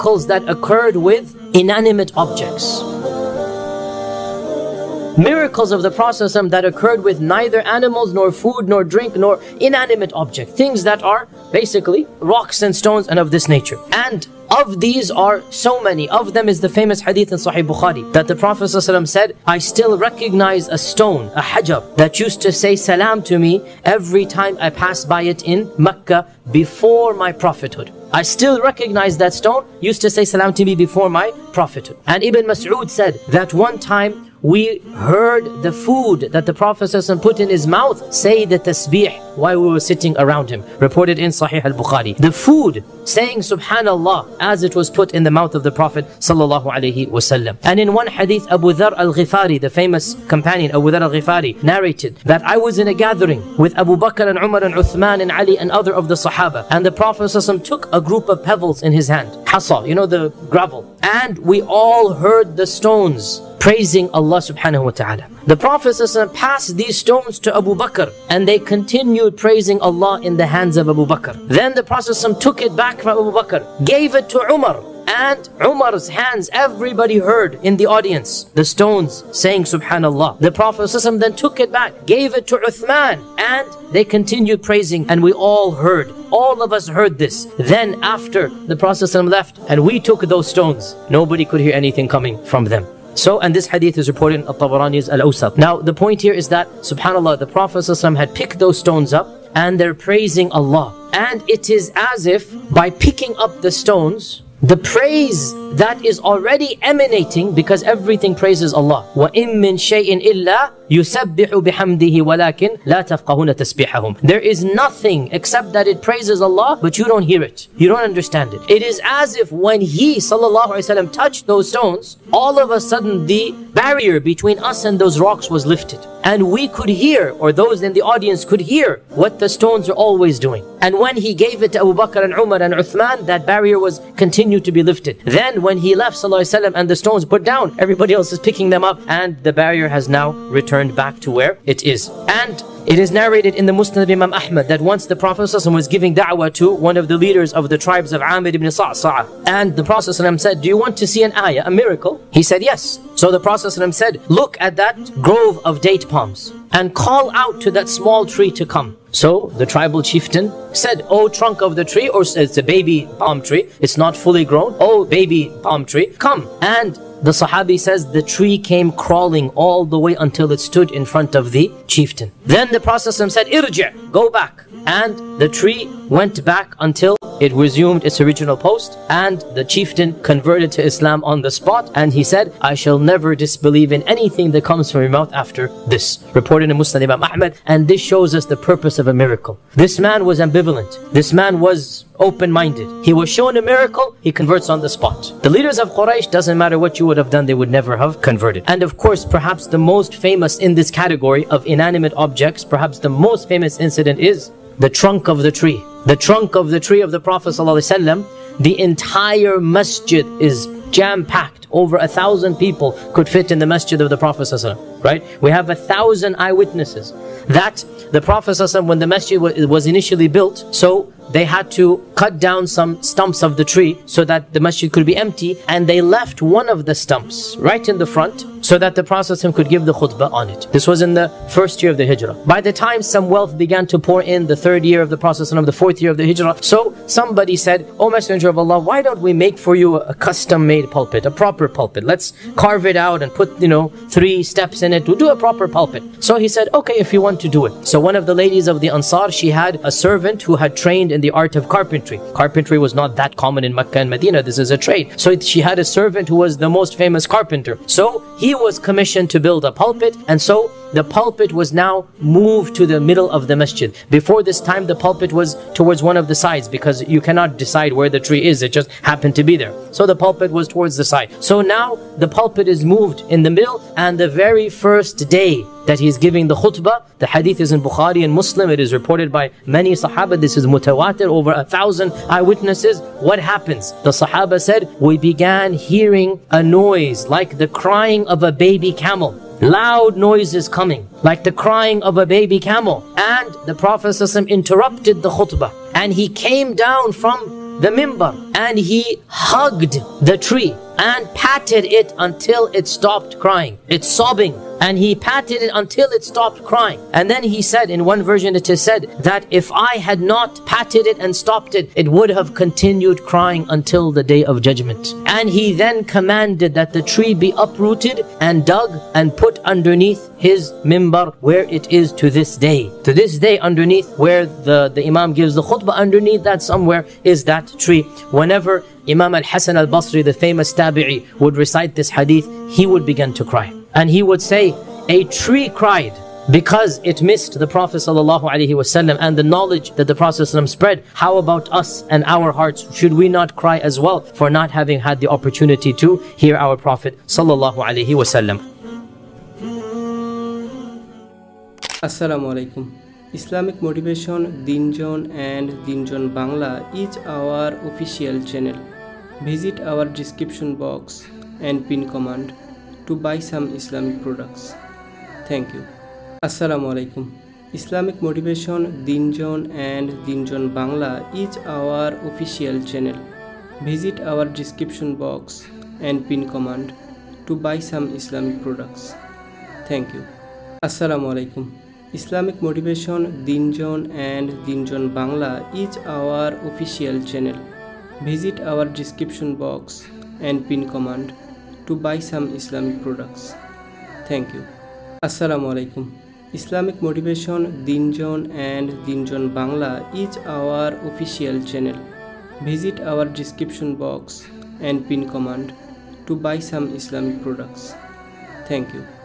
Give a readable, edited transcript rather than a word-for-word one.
miracles that occurred with inanimate objects. Miracles of the Prophet that occurred with neither animals, nor food, nor drink, nor inanimate object. Things that are basically rocks and stones and of this nature. And of these are so many. Of them is the famous hadith in Sahih Bukhari that the Prophet ﷺ said, I still recognize a stone, a hajab, that used to say salam to me every time I passed by it in Mecca before my prophethood. I still recognize that stone used to say salam to me before my prophethood. And Ibn Mas'ud said that one time we heard the food that the Prophet put in his mouth say the tasbih while we were sitting around him. Reported in Sahih al-Bukhari. The food saying subhanallah as it was put in the mouth of the Prophet ﷺ. And in one hadith, Abu Dharr al ghifari, the famous companion Abu Dharr al ghifari, narrated that I was in a gathering with Abu Bakr and Umar and Uthman and Ali and other of the Sahaba. And the Prophet ﷺ took a group of pebbles in his hand. Hasa, you know, the gravel. And we all heard the stones praising Allah subhanahu wa ta'ala. The Prophet ﷺ passed these stones to Abu Bakr and they continued praising Allah in the hands of Abu Bakr. Then the Prophet ﷺ took it back from Abu Bakr, gave it to Umar, and Umar's hands, everybody heard in the audience the stones saying subhanallah. The Prophet ﷺ then took it back, gave it to Uthman, and they continued praising, and we all heard. All of us heard this. Then after the Prophet ﷺ left and we took those stones, nobody could hear anything coming from them. So, and this hadith is reported in At-Tabarani's Al-Usar. Now, the point here is that, subhanAllah, the Prophet ﷺ had picked those stones up and they're praising Allah. And it is as if, by picking up the stones, the praise that is already emanating, because everything praises Allah. وَإِن مِّن شَيْءٍ إِلَّا يُسَبِّحُ بِحَمْدِهِ وَلَكِنْ لَا تَفْقَهُونَ تَسْبِحَهُمْ. There is nothing except that it praises Allah, but you don't hear it. You don't understand it. It is as if when he, sallallahu alayhi wasallam, touched those stones, all of a sudden the barrier between us and those rocks was lifted. And we could hear, or those in the audience could hear, what the stones are always doing. And when he gave it to Abu Bakr and Umar and Uthman, that barrier was continued to be lifted. Then when he left, sallallahu alayhi wasallam, and the stones put down, everybody else is picking them up, and the barrier has now returned back to where it is. And it is narrated in the Musnad Imam Ahmad that once the Prophet ﷺ was giving da'wah to one of the leaders of the tribes of Amir ibn Sa'sa, and the Prophet ﷺ said, do you want to see an ayah, a miracle? He said, yes. So the Prophet ﷺ said, look at that grove of date palms and call out to that small tree to come. So the tribal chieftain said, oh trunk of the tree, or it's a baby palm tree, it's not fully grown, oh baby palm tree, come. And the Sahabi says the tree came crawling all the way until it stood in front of the chieftain. Then the Prophet ﷺ said, irji', go back. And the tree went back until it resumed its original post, and the chieftain converted to Islam on the spot, and he said, I shall never disbelieve in anything that comes from your mouth after this. Reported in Musnad Imam Ahmad. And this shows us the purpose of a miracle. This man was ambivalent. This man was open-minded. He was shown a miracle, he converts on the spot. The leaders of Quraysh, doesn't matter what you would have done, they would never have converted. And of course, perhaps the most famous in this category of inanimate objects, perhaps the most famous incident is the trunk of the tree. The trunk of the tree of the Prophet ﷺ, the entire masjid is jam-packed. Over 1,000 people could fit in the masjid of the Prophet ﷺ, right? We have 1,000 eyewitnesses that the Prophet ﷺ, when the masjid was initially built, so they had to cut down some stumps of the tree so that the masjid could be empty, and they left one of the stumps right in the front so that the Prophet ﷺ could give the khutbah on it. This was in the first year of the Hijrah. By the time some wealth began to pour in, the third year of the Prophet ﷺ, the fourth year of the Hijrah, so somebody said, O Messenger of Allah, why don't we make for you a custom-made pulpit, a proper pulpit? Let's carve it out and put, you know, 3 steps in it. We'll do a proper pulpit. So he said, okay, if you want to do it. So one of the ladies of the Ansar, she had a servant who had trained in the art of carpentry. Carpentry was not that common in Mecca and Medina. This is a trade. So she had a servant who was the most famous carpenter. So he was commissioned to build a pulpit, and so the pulpit was now moved to the middle of the masjid. Before this time, the pulpit was towards one of the sides because you cannot decide where the tree is. It just happened to be there. So the pulpit was towards the side. So now the pulpit is moved in the middle, and the very first day that he's giving the khutbah, the hadith is in Bukhari and Muslim. It is reported by many Sahaba. This is mutawatir, over 1,000 eyewitnesses. What happens? The Sahaba said, we began hearing a noise like the crying of a baby camel. Loud noises coming, like the crying of a baby camel. And the Prophet ﷺ interrupted the khutbah, and he came down from the minbar and he hugged the tree and patted it until it stopped crying. It's sobbing. And he patted it until it stopped crying. And then he said, in one version it is said that if I had not patted it and stopped it, it would have continued crying until the day of judgment. And he then commanded that the tree be uprooted and dug and put underneath his minbar, where it is to this day. To this day, underneath where the Imam gives the khutbah, underneath that somewhere is that tree. Whenever Imam Al-Hassan Al-Basri, the famous Tabi'i, would recite this hadith, he would begin to cry. And he would say, a tree cried because it missed the Prophet ﷺ and the knowledge that the Prophet ﷺ spread. How about us and our hearts? Should we not cry as well for not having had the opportunity to hear our Prophet ﷺ? Assalamu alaikum. Islamic Motivation, Deenzone and Deenzone Bangla is our official channel. Visit our description box and pin command to buy some Islamic products. Thank you. Assalamu alaikum. Islamic Motivation, Deenzone and Deenzone Bangla is our official channel. Visit our description box and pin command to buy some Islamic products. Thank you. Assalamu alaikum. Islamic Motivation, Deenzone and Deenzone Bangla is our official channel. Visit our description box and pin command to buy some Islamic products. Thank you. Assalamu alaikum. Islamic Motivation, Deenzone and Deenzone Bangla is our official channel. Visit our description box and pin command to buy some Islamic products. Thank you.